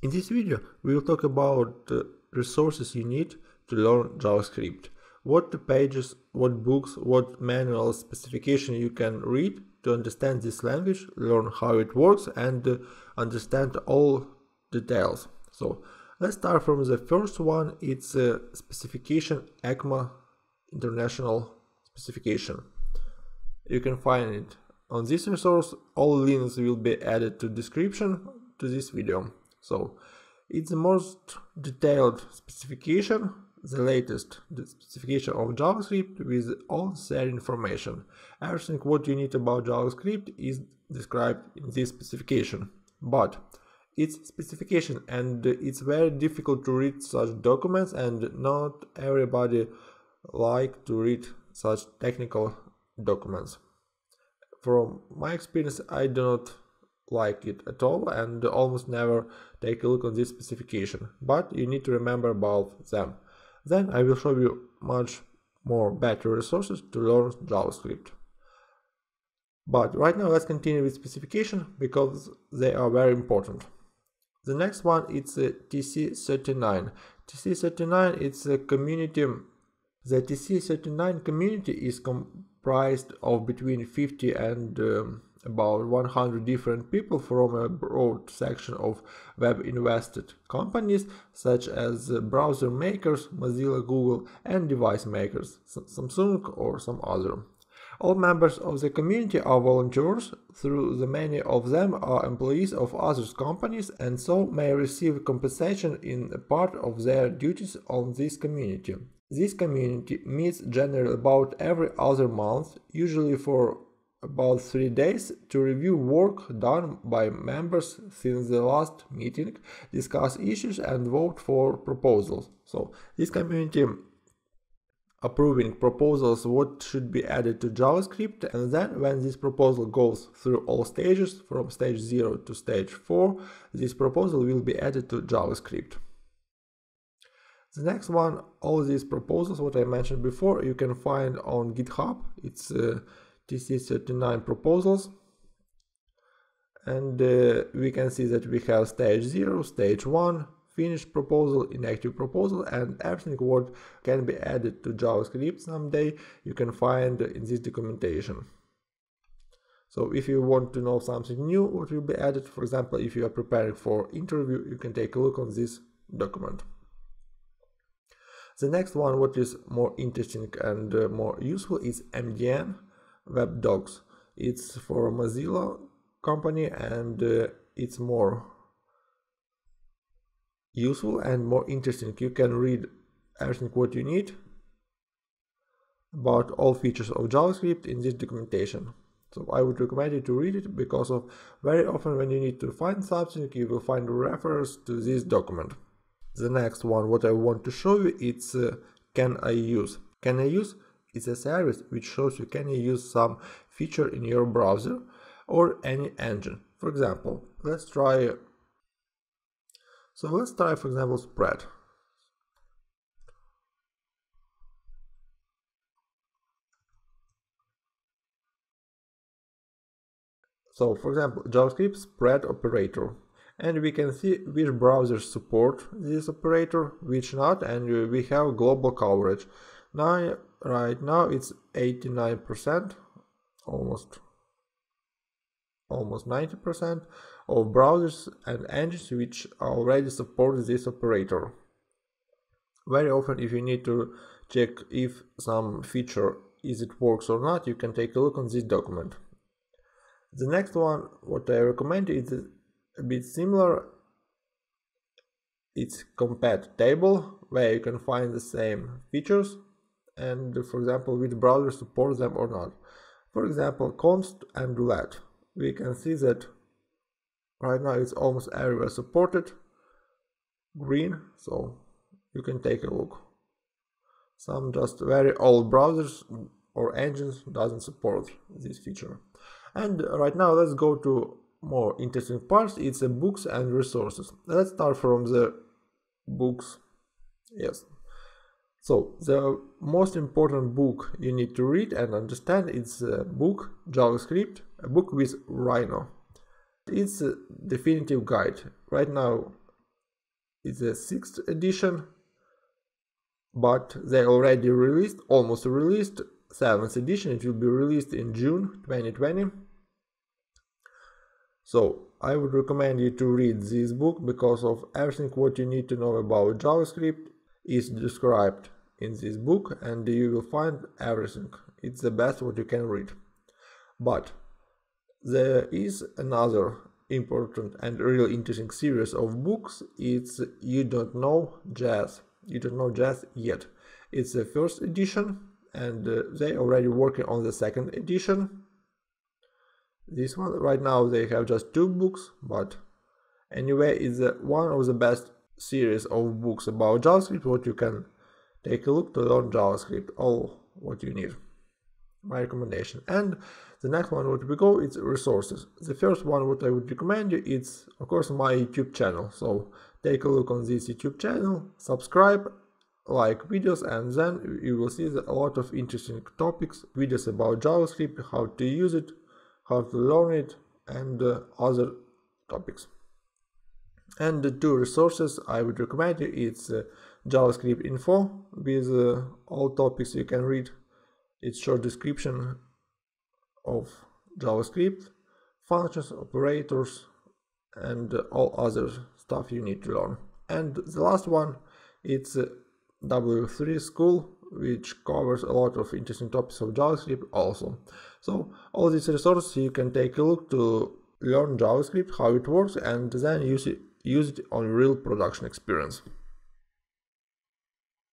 In this video, we will talk about the resources you need to learn JavaScript. What pages, what books, what manual specification you can read to understand this language, learn how it works and understand all details. So let's start from the first one, it's a specification, ECMA International specification. You can find it on this resource, all links will be added to description to this video. So it's the most detailed specification, the latest specification of JavaScript with all their information. Everything what you need about JavaScript is described in this specification. But it's specification and it's very difficult to read such documents and not everybody likes to read such technical documents. From my experience, I do not like it at all and almost never take a look on this specification, but you need to remember about them. Then I will show you much more better resources to learn JavaScript. But right now let's continue with specification because they are very important. The next one is TC39. TC39 is a community. The TC39 community is comprised of between 50 and about 100 different people from a broad section of web-invested companies such as browser makers, Mozilla, Google and device makers, Samsung or some other. All members of the community are volunteers, though the many of them are employees of other companies and so may receive compensation in part of their duties on this community. This community meets generally about every other month, usually for about 3 days, to review work done by members since the last meeting, discuss issues and vote for proposals. So this community approving proposals what should be added to JavaScript, and then when this proposal goes through all stages from stage 0 to stage 4, this proposal will be added to JavaScript. The next one, all these proposals what I mentioned before, you can find on GitHub. It's TC39 proposals, and we can see that we have stage 0, stage 1, finished proposal, inactive proposal, and everything what can be added to JavaScript someday you can find in this documentation. So if you want to know something new what will be added, for example if you are preparing for interview, you can take a look on this document. The next one what is more interesting and more useful is MDN web docs. It's for Mozilla company and it's more useful and more interesting. You can read everything what you need about all features of JavaScript in this documentation. So I would recommend you to read it because of very often when you need to find something you will find reference to this document. The next one what I want to show you it's Can I use? It's a service which shows you can you use some feature in your browser or any engine. For example, let's try for example spread. So for example JavaScript spread operator, and we can see which browsers support this operator, which not, and we have global coverage. Now right now it's 89%, almost 90% of browsers and engines which already support this operator. Very often if you need to check if some feature works or not, you can take a look on this document. The next one what I recommend is a bit similar, it's Compat table, where you can find the same features and for example which browser supports them or not. For example const and let, we can see that right now it's almost everywhere supported, green, so you can take a look. Some just very old browsers or engines doesn't support this feature. And right now let's go to more interesting parts, it's books and resources. Let's start from the books. Yes. So the most important book you need to read and understand is a book JavaScript, a book with Rhino. It's a definitive guide. Right now is the 6th edition, but they already released, almost released, 7th edition. It will be released in June 2020. So I would recommend you to read this book because of everything what you need to know about JavaScript is described in this book, and you will find everything. It's the best what you can read. But there is another important and really interesting series of books. It's You Don't Know JS. You Don't Know JS Yet. It's the 1st edition, and they already working on the 2nd edition. This one right now they have just 2 books, but anyway, it's one of the best series of books about JavaScript what you can take a look to learn JavaScript, all what you need. My recommendation. And the next one what we go, it's resources. The 1st one what I would recommend you, it's of course my YouTube channel. So take a look on this YouTube channel, subscribe, like videos, and then you will see a lot of interesting topics, videos about JavaScript, how to use it, how to learn it, and other topics. And the 2 resources I would recommend you, it's JavaScript Info with all topics you can read. It's short description of JavaScript, functions, operators, and all other stuff you need to learn. And the last one, it's W3School, which covers a lot of interesting topics of JavaScript also. So all these resources you can take a look to learn JavaScript, how it works, and then use it on real production experience.